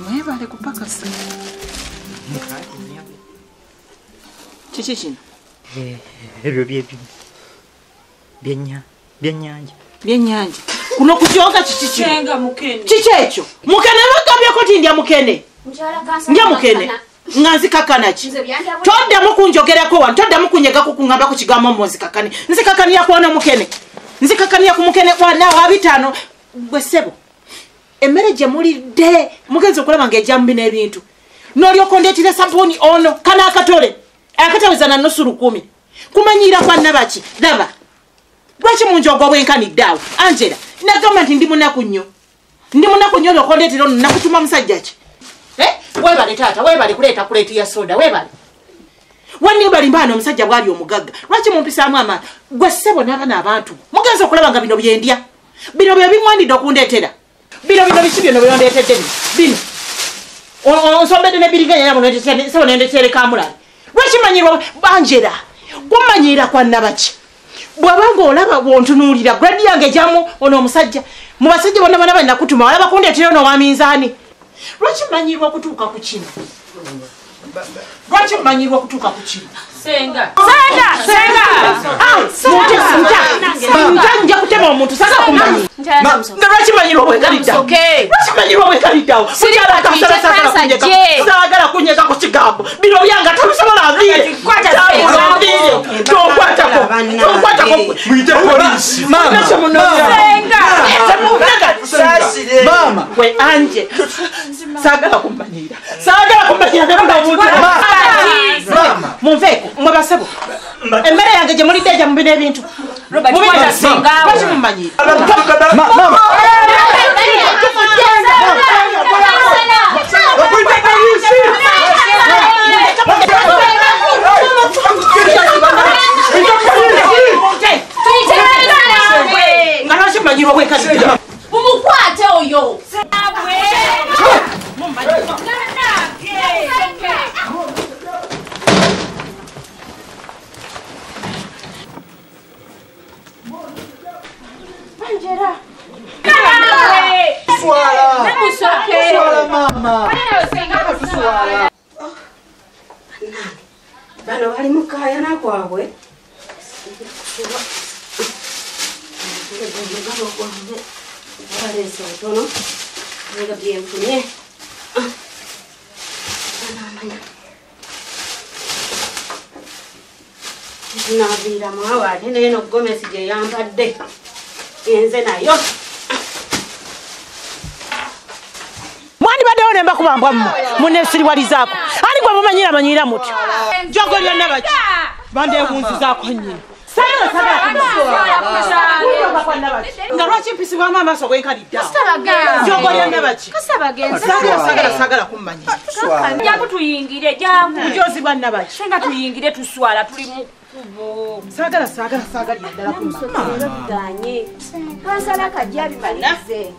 Mwebale kupaka sana. Chichi chino. Ebyo byenyanja. Byenyanja. Kuno kuchoka chichi chino. Chenga mukene. Chichecho. Mukene lukabye ko tindia mukene. Mchala kasa. Ndia mukene. Nganzi kakanachi. Todda mukunjogera ko wa. Todda mukunyega ko kungamba ko kigamo mozi kakani. Nzi kakani yakona mukene. Nzi kakani yakumukene kwa nawa bitano. Gwesebo. Emere jamuli de mugenzo kulaba ngejambi n'ebintu nolyo kondetire sabuni ono kana akatole akataweza na nusu 10 kumanyira kwa nabaki daba bwachi munjogwa bwenkani dawo Angela na government ndi munakunyo lokondetire ono nakutuma musajjachi webale tata webale kuleta kuleti ya soda webale wanibali mbano musajja bwali omugagga lwachi mumpisa mama gwesebo nabana abantu mugenzo kulaba ngabino byendia bino byebimwandi dokundetera Bila bisibyo no byondete tedi. Bino. Osombede ne biliganya yabo ne tedi sebo ne tedi kamula. Bwachimanyirwa Angela. Kumanyira kwa nabaki. Bwabango olaba bontunulira grade yange jamu ono omusajja. Mu basajja bonna bana nakutuma olaba kundetera ono waminzani. Bwachimanyirwa kutuuka ku kino. Bwachimanyirwa kutuuka ku kino. Senga. Senga. Kutema omuntu sasa kumanyi. Walizako ali kwa manyira mutyo jogo lyo nabachi bande kunzi zako nyinyi sana kwa nabachi ngarwachi mpisi wa mama so kwenka dida jogo lyo nabachi kasabagenza sagala kummanyira jangu tuyingire jangu njozi bwa nabachi senga tuyingire tuswala tuli mukubo sagala dala kummanyira kansala kajabi malize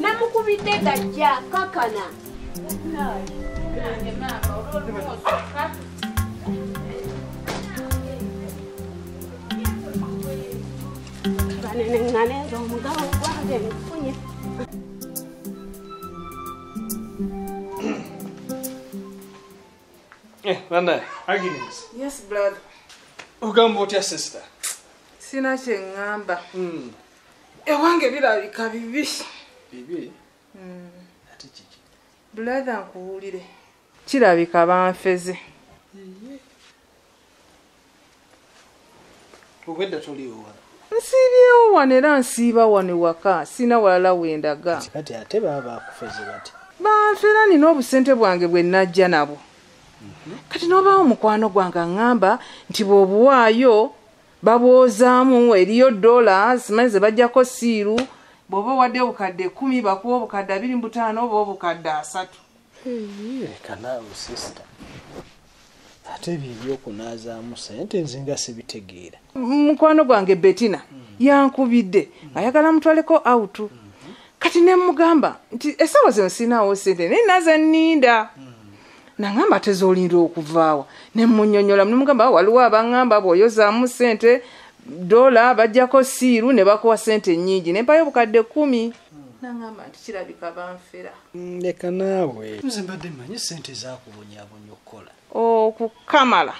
namukubide gajja kakana Nanda, Agnes. Yes, brother. Ugambo what your sister? Sina chengamba. Ewange bilabika bibi. Bibi? Brother nkuulire kirabika banfeze Ugenda tuliyo wala Nsibyewo wanera nsiba wane waka sina walala wendaga Kati ate baba akufeze bati Banfera nina obusente bwange bwe najja nabo Kati nobawo omukwano gwange ngamba nti bwobuwaayo babwozaamu eriyo $, maze bajjako siiru Bobo wade obukadde 10 bakuwa obukadde 25 oba obukadde 3. Kana sister. Ate biyo kunazaamu sente nzinga sibitegeera. Mukwano gwange Bettina yankubidde ayagala mutwaleko out. Kati ne mugamba nti esawa zino sinaawo sente ninaze nninda. Nangamba tezolinda okuvaawa ne munnyonnyola mugamba waliwo abangamba bw'oyozaamu sente $, bajjako siiru ne bakuwa sente nnyingi ne mpayo obukadde 10. nangamba kirabika banfera. Leka nawe. Muzembadde manye sente zaako bonyaabonye okukola. Okukamala.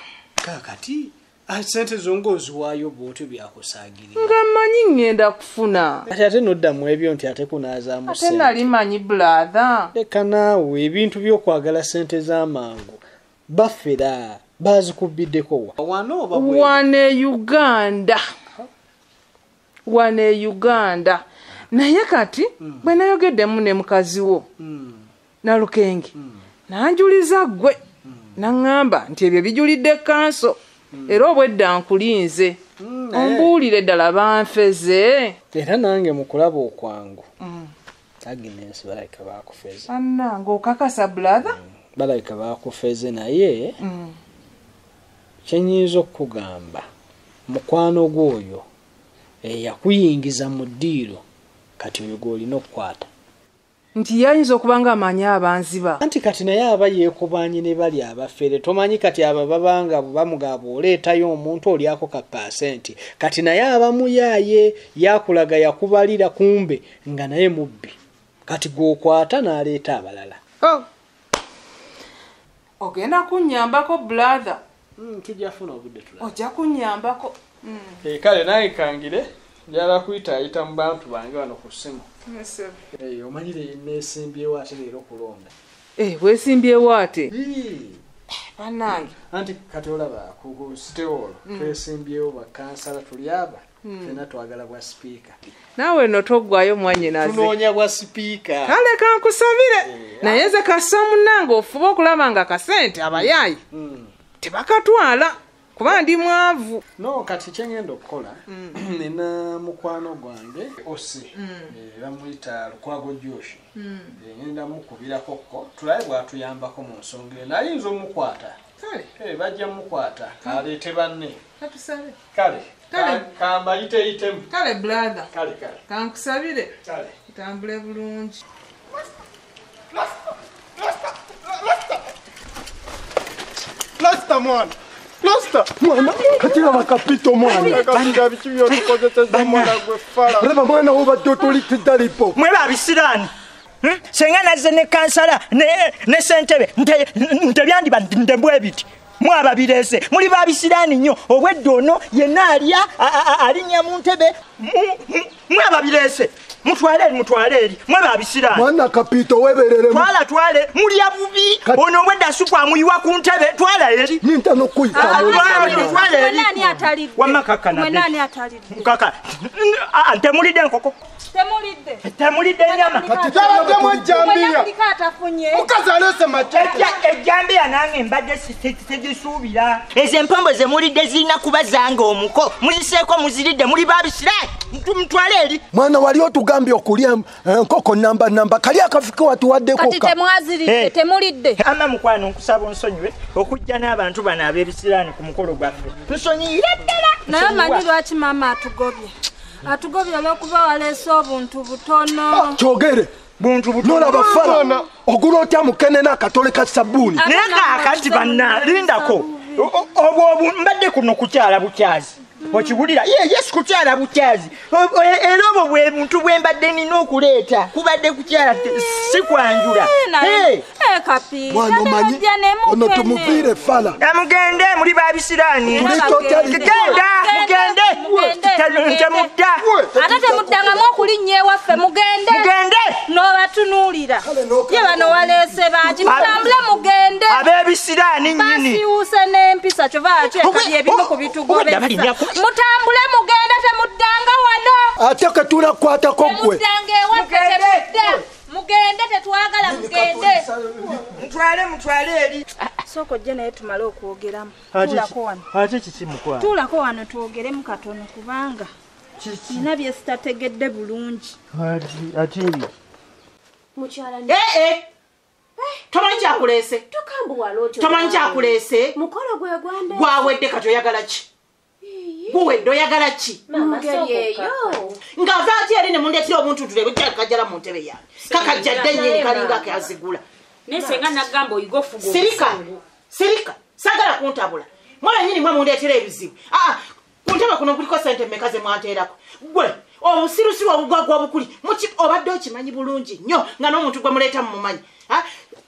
Kakati asente zongozi waayo bw'otyo byakusagirira. Nga mmanyi ngenda kufuna. Kati ate n'oddamu ebyo nti ate kunaazaamu ssente. Ate nali manyi brother. Leka naawe ebintu by'okwagala sente z'amangu. Bafera bazikubiddeko wa. Wano oba bwe. Wane Uganda. Wane Uganda. Naye kati bwe nayogeddemu ne mukazi wo na Lukenge nanjuliza gwe nangamba nti ebyo bijulidde kanso era obwedda nkulinze ombuulire ddala banfeze era nange mu kulaba okwangu Agnes balayika baakufeze annange okakasa brother balayika baakufeze naye kye nnyinza okukugamba mukwano gw'oyo eyakuyingiza mu ddiiro kati yugoli nokwata nti yayinza okubanga amanyi abanziba anti kati naye aba yeekubanye ne bali abafere tomanyi kati aba babanga bamugaba oleetayo omuntu olyako ka pasenti kati naye abamuyaaye yakulaga yakubalira kumbe nga naye mubbi kati gwokwata n'aleeta abalala ogenda kunnyambako brother tujafuna obudde tulala ojja kunnyambako kale naye kangire Jala kuita ayita mu bantu bange wano ku ssimu. Yes. Omanyire neesimbyewo ate leero okulonda. Weesimbyewo ate? Bannange. Anti kati olaba ku siteolo twesimbyewo bakansala tuli aba fena twagala bwa sipiika. Naawe nno toggwayo mwannyinaze. Tunoonya bwa sipiika. Kale kankusabire. Naye nze kassa munnange ofuba okulaba nga kasente abayaayi tebakatwala. Kuba ndi mwavu. No, kati kyengenda okukola. Nina mukwano gwange. Osi. Bamuyita Lukwago Joshi. Ngenda mukubirako ko. Tulaye bwatuyambako mu nsonga eno. Ayinza omukwata. Kale. Bajja mukwata. Aleete banne. Katusale. Kale. Kambayite itemu. Kale brother. Kale. Kankusabire. Kale. Tambule bulungi. Lasta mwana. Lasta mwana katira bakapito mwana kanga bichiyo tukozeza mwana gwefala brava mwana oba dotoli tidalipo mwela abisirani sengana zene kansala ne sentebe ntebyandi bandebwe biti mwaba birese muri babisirani nyo obweddono yenalya alinya muntebe mwaba birese mutwale mwaba bisira mwana kapito weberere twala muri abubi ono wenda supu amuyiwa ku ntebe twala eri minta nokuita twala eri nani atalidde wamakaka na nani atalidde mukaka antemulide nkoko temulide nyama katitala temwajambia ukazalose machaja ejambia nange mbadde sitegisuubira ezempombo zemulide zirina kubazanga omuko muziseeko muziride muri babisira mutwale eri mwana wali otuga ambyo kulia nkoko namba kali akafika watu wadde koka kati temwaziride temulidde ama mukwano nkusaba nsonywe okujja n'abantu bana ab'ebisiraani ku mukolo gwaffe tusonyire ddala naye amanyi lwaki mama atugobye olw'okuba waleese obuntu butono kyogere buntu butono n'olabafala ogula otya mukene n'akatole ka sabbuuni naye kaakati bannalindako obwo mbadde kuno kukyala bukyazi okibulira yes kukyala bukyazi era obwo bwe buntu bwe mbadde nina okuleeta kubadde kukyala si kwanjula ono tumuviire fala mugende muli babisiraani mugende temudda ate temuddangamu okulinnya ewaffe mugende n'obatunuulira ye bano waleese bangi mutambule mugende ab'ebisiraani nnyini basiwuse n'empisa kyova kyekali ebimu ku bitugobeza mutambule mugenda temuddanga wano ate ketuna kwatako ggwe mugende tetwagala mugende mutwale eri soko jje naye tumale okwogeramu ate kiki mukwano tuulako wano twogeremu katono kubanga nina bye sitategedde bulungi ate ebi mukyala tomanyi kyakuleese tomanyi kyakuleese mukolo gwe gwande gwawedde kati oyagala ki Buwe doyagala ki? Mama sokoka. Ngazati yali ne mundetira omuntu tulebe kyakajala mu ntebe yange. Kakajjadde nyi kalinga kyazigula. Nesenga nagambo igofugo. Sirika. Sagala kuntabula. Mwana nyini mwe mundetira ebizibu. Kuntaba kuno kuliko sente mekaze mwaterako. Gwe obusirusiru obugwagwa obukuli mukipo obadde okimanyi bulungi nnyo nga n'omuntu gwe muleeta mu mumanyi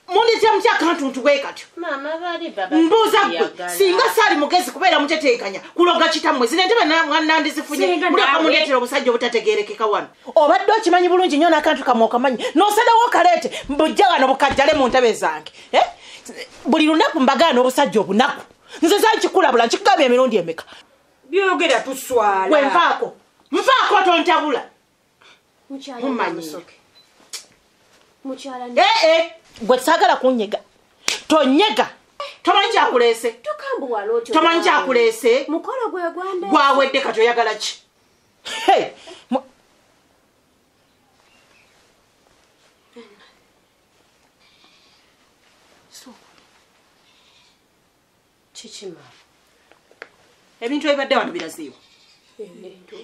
munditia mchia kantu ntuweka tu. Mama bali baba. Mbuza kwe. Singa sali mugezi kubela mtetekanya. Kuloga chita mwezi. Nendebe na nandizifunye. Mbuza kamulieti na musajyo utategere kika wano. Obadochi manyi bulunji nyona kantu kamoka manyi. Nosada woka lete. Mbujaga na mukajale muntebe zangi. Eh? Bulilunaku mbaga na musajyo bunaku. Nzeza chikula bula. Chikami ya mirundi ya meka. Biogeda tuswala. We mfako. Mfako tontabula. Mchala msoke. Mchala Gwetsagala kunyega. Tonyega. Tomanja kulese. Tukambu waloto. Tomanja kulese. Mukolo gwe gwande. Gwawedde kato yagala chi. Hey. So. Chichima. Ebintu ebibadde wano birazeewa.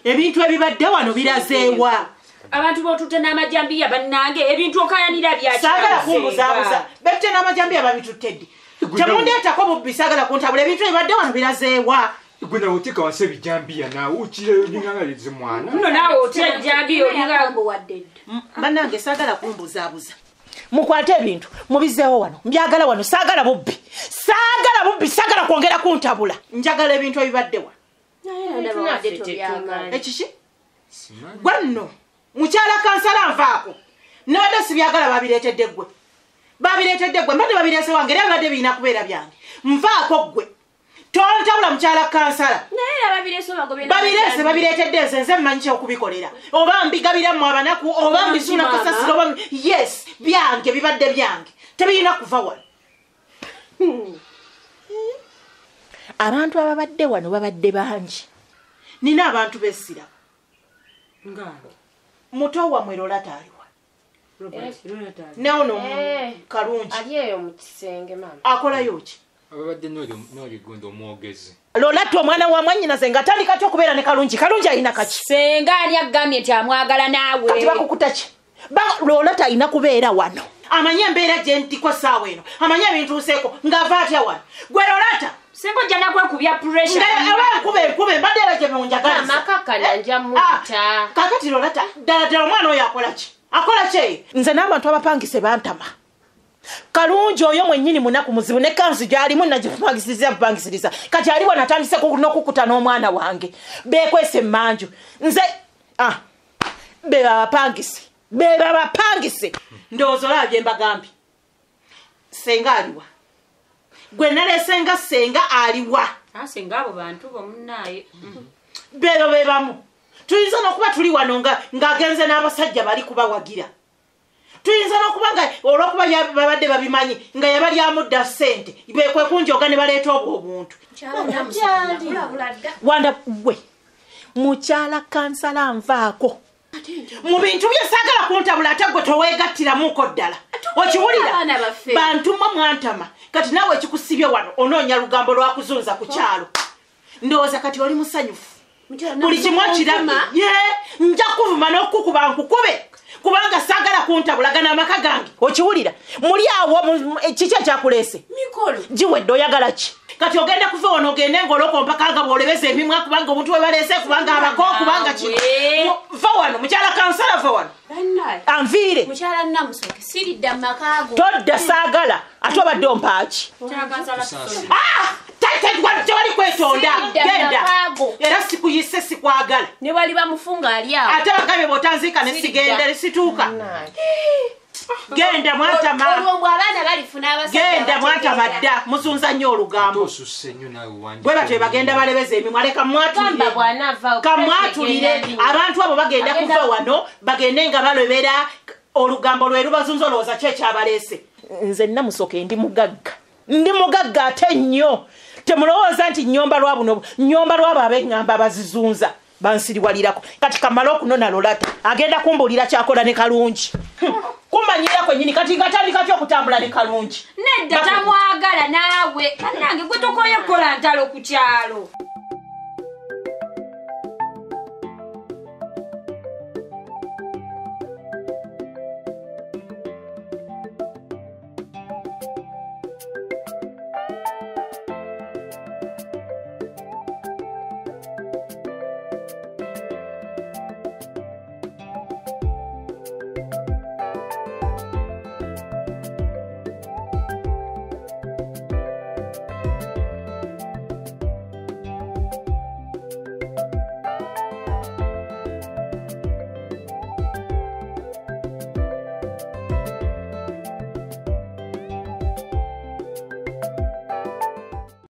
Ebintu ebibadde wano birazeewa. Abantu botute n'amajambiya bannange ebintu okayanira byaki sagala kumbuza bete n'amajambiya babitutedde temundeeta ko bubisagala kuntabula ebintu ebadde wano birazeewa gwena wotika wase bijambiya nawe ukire bingangalize mwana no nawe otya jambiya olingambo wadde bannange sagala kumbuza mukwate ebintu mubizeewo wano mbyagala wano sagala bubbi sagala kwongera kuntabula njagala ebintu ebibadde wano naye nabadde tebyagala ekishi gwano Muchala kansala mvako. Nada sibyagala babiretedde gwe. Mbadde babirese wange era ngade bina kubera byange. Mvako gwe. Tontabula muchala kansala. Naye babirese bagobera. Babiretedde nsenze mmanyi okubikolera. Oba mbigabira mu abanaku oba mbisuna kasasiro oba yes byange bibadde byange. Tebina kuva wala. Abantu ababadde wano babadde bangi. Nina abantu besira. Ngalo. Muto wa mwerola taliwa. Naono karunji. Aliyeyo mukisenge mama. Akola yochi. Ababadde noli gundo mwogezi. Lola to mwana wa mwanyi nazenga tali katyo kubera ne karunji. Karunji ayina kachi. Senga alya gamye tyamwagala nawe. Atiba kukutachi. Ba Lola ta ina kubera wano. Amanya mbera jenti kwa sawe eno. Amanya bintu seko ngavata wano. Gwe Lola Sengo jana kwa kubia pressure. Ewa kube badela je munjagaza. Mama kaka lanja muta. Kaka tilolata dala mwana oyo akolachi. Akolachi. Nze n'abantu abapangise bantama. Kalunjo oyo mwennyini munaku muzibu ne kanzu gyali munna jifumagisizya bubangisiriza. Kati ali wanatandise kukukuta n'omwana wange. Bekwese manju. Nze Beba bapangise. Ndozo labye mbagambi. Sengaliwa. Gwenele senga aliwa. Senga abo bantu bomunaye. Bero bebamu. Tuyinza nokuba tuli wano nga agenze n'abasajja bali kuba wagira. Tuyinza nokuba nga olwokuba babadde babimanyi nga yabali amudda ssente. Ibekwe kunjoga ne baleeta obwo obuntu. Wanda we. Mukyala kansala nvaako. Mu bintu byesagala kuntabula ate gwe toweegattiramuko ddala. Okiwulira bantu mwantama kati nawe kikusibye wano onoonya lugambo lwakuzunza ku kyalo ndowooza kati oli musanyufu buli kimu okirama nja kuvuma n'okukukuba nkukube kubanga saagala kuntabulagana amaka gange okiwulira muli awo kiki ekyakuleese giwedde oyagala ki kati ogenda kuva wano ogende ng'olwokompaka nga bw'olebeza emimwa kubanga omuntu we baleese kubanga abako kubanga kino va wano mukyala kansala va wano anviire mukyala namusoke siridda makago todda saagala ate obadde ompaaki tewali kwetonda genda era sikuyise sikwagala ne bali bamufunga ali awo ate bagambye bw'otanziika ne sigenda ne situuka Genda mwata ma. Genda mwata madda musunza nnyo olugambo. Tosuse nnyo nawe wandi. Bwe batwe bagenda balebeze emimwa leka mwatulire. Abantu abo bagenda kuva wano bagende nga balobera olugambo lwe lubazunza olowooza ki ekyabaleese. Nze Namusoke ndi mugagga. Ndi mugagga ate nnyo. Temulowooza nti nnyomba lwabuno nnyomba lwabo abengamba bazizunza. Bansiriwalirako kati kamala okunona Lolata agenda kumbuulira kyakola ne Kalungi kumanyira kwennyini kati ngatandika kyokutambula ne Kalungi nedda tamwagala naawe nange gwe tokoye kola ntalo ku kyalo